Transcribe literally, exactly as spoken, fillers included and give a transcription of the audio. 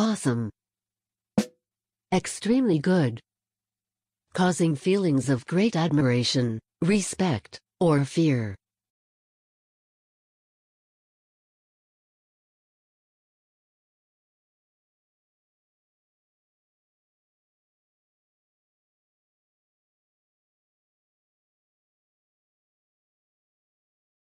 Awesome. Extremely good. Causing feelings of great admiration, respect, or fear.